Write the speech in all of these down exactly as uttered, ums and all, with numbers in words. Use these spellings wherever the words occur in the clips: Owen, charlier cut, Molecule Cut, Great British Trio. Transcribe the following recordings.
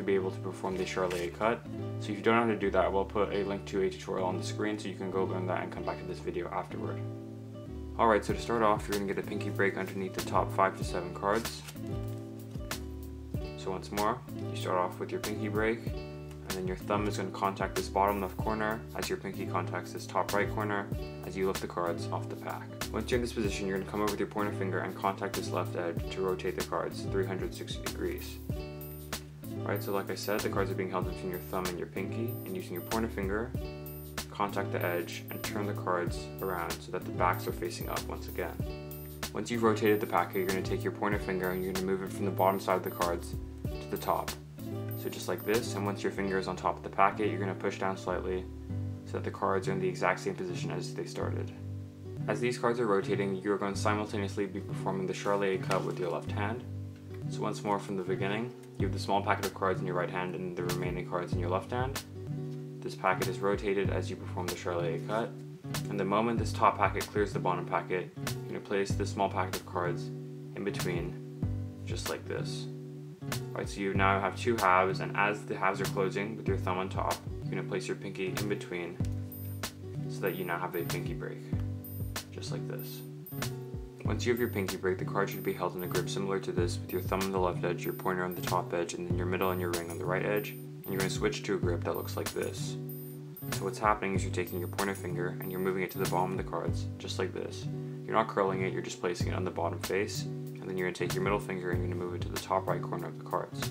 to be able to perform the charlier cut. So if you don't know how to do that, I will put a link to a tutorial on the screen so you can go learn that and come back to this video afterward. Alright, so to start off, you're going to get a pinky break underneath the top five to seven cards. So once more, you start off with your pinky break, and then your thumb is going to contact this bottom left corner as your pinky contacts this top right corner as you lift the cards off the pack. Once you're in this position, you're going to come over with your pointer finger and contact this left edge to rotate the cards three hundred sixty degrees. Alright, so like I said, the cards are being held between your thumb and your pinky, and using your pointer finger, contact the edge and turn the cards around so that the backs are facing up once again. Once you've rotated the pack, you're going to take your pointer finger and you're going to move it from the bottom side of the cards to the top. So just like this, and once your finger is on top of the packet, you're going to push down slightly so that the cards are in the exact same position as they started. As these cards are rotating, you're going to simultaneously be performing the charlier cut with your left hand. So once more from the beginning, you have the small packet of cards in your right hand and the remaining cards in your left hand. This packet is rotated as you perform the charlier cut, and the moment this top packet clears the bottom packet, you're going to place this small packet of cards in between, just like this. Alright, so you now have two halves, and as the halves are closing with your thumb on top, you're going to place your pinky in between so that you now have a pinky break, just like this. Once you have your pinky break, the card should be held in a grip similar to this with your thumb on the left edge, your pointer on the top edge, and then your middle and your ring on the right edge, and you're going to switch to a grip that looks like this. So what's happening is you're taking your pointer finger and you're moving it to the bottom of the cards, just like this. You're not curling it, you're just placing it on the bottom face. And then you're going to take your middle finger and you're going to move it to the top right corner of the cards.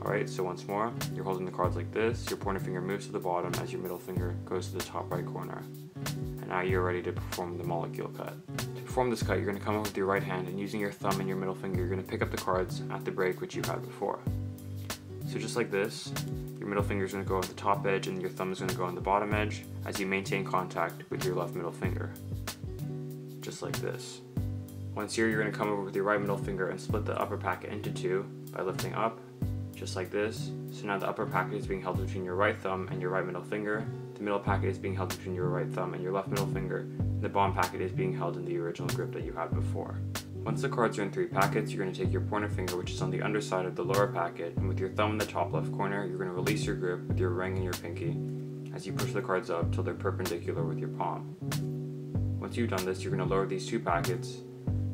Alright, so once more, you're holding the cards like this, your pointer finger moves to the bottom as your middle finger goes to the top right corner. And now you're ready to perform the molecule cut. To perform this cut, you're going to come up with your right hand, and using your thumb and your middle finger, you're going to pick up the cards at the break which you had before. So just like this, your middle finger is going to go on the top edge and your thumb is going to go on the bottom edge as you maintain contact with your left middle finger, just like this. Once here, you're going to come over with your right middle finger and split the upper packet into two by lifting up, just like this. So now the upper packet is being held between your right thumb and your right middle finger, the middle packet is being held between your right thumb and your left middle finger, and the bottom packet is being held in the original grip that you had before. Once the cards are in three packets, you're going to take your pointer finger, which is on the underside of the lower packet, and with your thumb in the top left corner, you're going to release your grip with your ring and your pinky as you push the cards up till they're perpendicular with your palm. Once you've done this, you're going to lower these two packets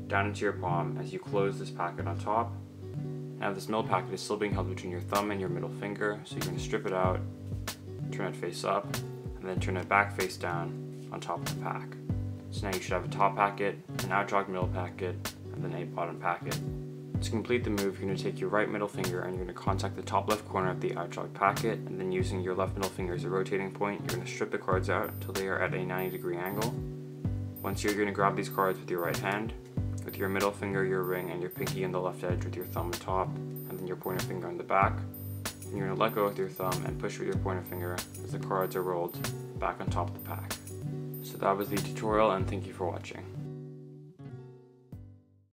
down into your palm as you close this packet on top. Now this middle packet is still being held between your thumb and your middle finger, so you're going to strip it out, turn it face up, and then turn it back face down on top of the pack. So now you should have a top packet, an out-jogged middle packet, and then a bottom packet. To complete the move, you're going to take your right middle finger and you're going to contact the top left corner of the out-jogged packet, and then using your left middle finger as a rotating point, you're going to strip the cards out until they are at a ninety degree angle. Once here, you're going to grab these cards with your right hand, with your middle finger, your ring, and your pinky on the left edge with your thumb on top, and then your pointer finger on the back. And you're going to let go with your thumb and push with your pointer finger as the cards are rolled back on top of the pack. So that was the tutorial, and thank you for watching.